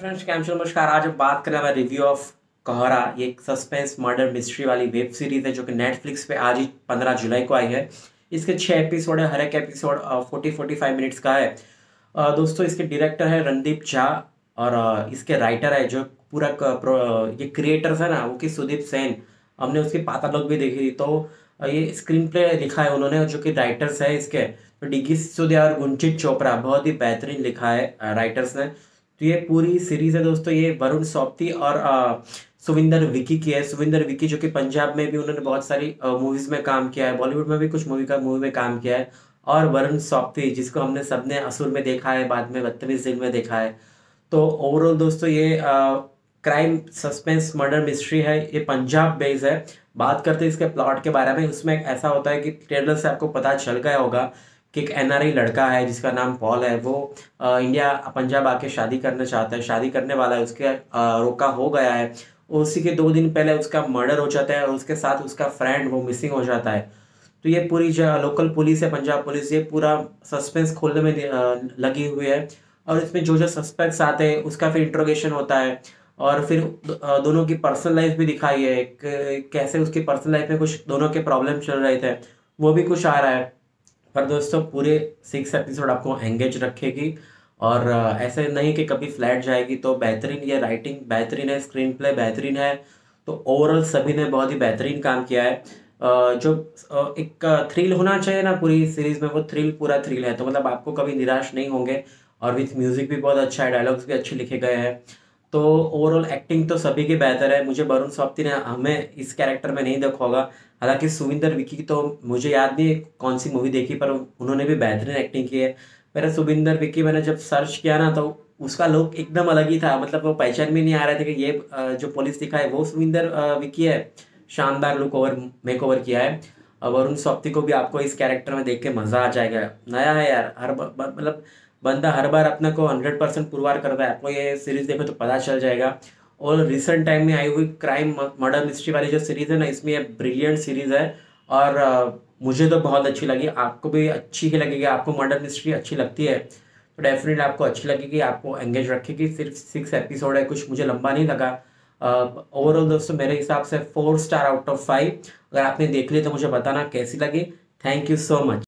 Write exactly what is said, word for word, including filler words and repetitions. Friends कैमशल नमस्कार। आज बात करना है रिव्यू ऑफ कोहरा। ये एक सस्पेंस मर्डर मिस्ट्री वाली वेब सीरीज़ है जो कि नेटफ्लिक्स पे आज ही पंद्रह जुलाई को आई है। इसके छः एपिसोड है, हर एक episode forty forty five minutes का है। uh, दोस्तों इसके डायरेक्टर है रणदीप झा और uh, इसके राइटर है जो पूरा ये क्रिएटर्स है ना वो कि सुदीप सेन। हमने उसकी पाता लोग भी देखी थी। तो ये स्क्रीन प्ले लिखा है उन्होंने, जो कि राइटर्स है इसके तो डिग्गी सु और गुंचित चोपरा। बहुत ही बेहतरीन लिखा है राइटर्स ने। तो ये पूरी सीरीज़ है दोस्तों, ये वरुण सोपती और आ, सुविंदर विकी की है। सुविंदर विकी जो कि पंजाब में भी उन्होंने बहुत सारी मूवीज़ में काम किया है, बॉलीवुड में भी कुछ मूवी का मूवी में काम किया है। और वरुण सोपती जिसको हमने सब ने असुर में देखा है, बाद में बत्तीस दिन में देखा है। तो ओवरऑल दोस्तों ये आ, क्राइम सस्पेंस मर्डर मिस्ट्री है, ये पंजाब बेस्ड है। बात करते हैं इसके प्लॉट के बारे में। उसमें एक ऐसा होता है कि ट्रेलर से आपको पता चल गया होगा कि एक एन आर आई लड़का है जिसका नाम पॉल है। वो आ, इंडिया पंजाब आके शादी करना चाहता है, शादी करने वाला है, उसके आ, रोका हो गया है। उसी के दो दिन पहले उसका मर्डर हो जाता है और उसके साथ उसका फ्रेंड वो मिसिंग हो जाता है। तो ये पूरी जो लोकल पुलिस है पंजाब पुलिस, ये पूरा सस्पेंस खोलने में आ, लगी हुई है। और इसमें जो जो सस्पेक्ट्स आते हैं उसका फिर इंट्रोगेशन होता है और फिर दोनों की पर्सनल लाइफ भी दिखाई है, कैसे उसकी पर्सनल लाइफ में कुछ दोनों के प्रॉब्लम चल रहे थे वो भी कुछ आ रहा है। पर दोस्तों पूरे सिक्स एपिसोड आपको एंगेज रखेगी और ऐसे नहीं कि कभी फ्लैट जाएगी। तो बेहतरीन ये राइटिंग बेहतरीन है, स्क्रीन प्ले बेहतरीन है। तो ओवरऑल सभी ने बहुत ही बेहतरीन काम किया है। जो एक थ्रिल होना चाहिए ना पूरी सीरीज़ में, वो थ्रिल पूरा थ्रिल है। तो मतलब आपको कभी निराश नहीं होंगे और विथ म्यूज़िक भी बहुत अच्छा है, डायलॉग्स भी अच्छे लिखे गए हैं। तो ओवरऑल एक्टिंग तो सभी की बेहतर है। मुझे वरुण सोपती ने हमें इस कैरेक्टर में नहीं देखा होगा, हालांकि सुविंदर विकी की तो मुझे याद नहीं कौन सी मूवी देखी, पर उन्होंने भी बेहतरीन एक्टिंग की है। मेरा सुविंदर विकी मैंने जब सर्च किया ना तो उसका लुक एकदम अलग ही था, मतलब वो पहचान में नहीं आ रहे थे कि ये जो पुलिस दिखा है वो सुविंदर विकी है। शानदार लुक ओवर मेक ओवर किया है। वरुण सोपती को भी आपको इस कैरेक्टर में देख के मज़ा आ जाएगा। नया है यार, हर मतलब बंदा हर बार अपना को हंड्रेड परसेंट पुरवार करता है। आपको ये सीरीज़ देखो तो पता चल जाएगा। और रिसेंट टाइम में आई हुई क्राइम मर्डर मिस्ट्री वाली जो सीरीज़ है ना, इसमें ये ब्रिलियंट सीरीज़ है और आ, मुझे तो बहुत अच्छी लगी। आपको भी अच्छी ही लगेगी। आपको मर्डर मिस्ट्री अच्छी लगती है तो डेफिनेटली आपको अच्छी लगेगी, आपको एंगेज रखेगी। सिर्फ सिक्स एपिसोड है, कुछ मुझे लंबा नहीं लगा। ओवरऑल दोस्तों मेरे हिसाब से four star out of five. अगर आपने देख लिया तो मुझे बताना कैसी लगी। Thank you so much.